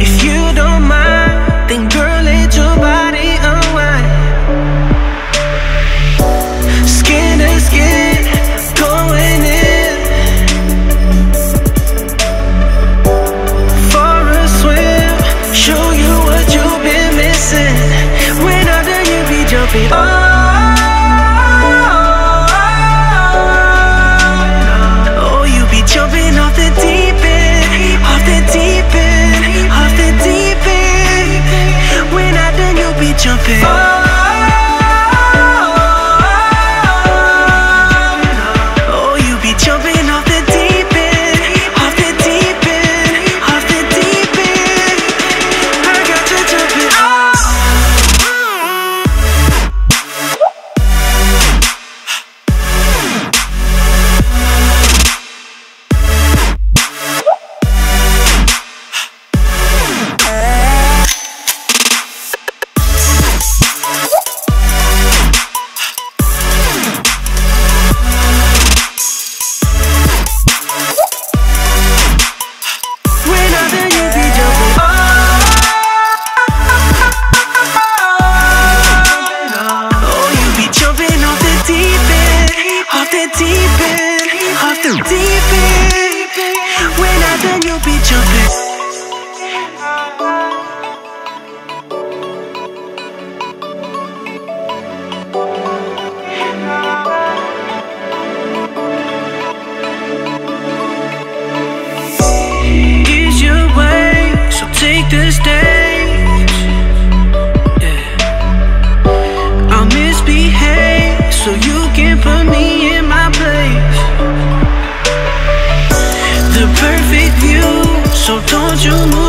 If you don't mind, then girl, let your body unwind. Skin to skin, going in for a swim, show you what you've been missing. When under you be jumping on, jumping. Oh, you be jumping off the deep end, off the deep end, off the deep end. I got you jumping off. This stage, yeah. I'll misbehave so you can put me in my place. The perfect view, so don't you move.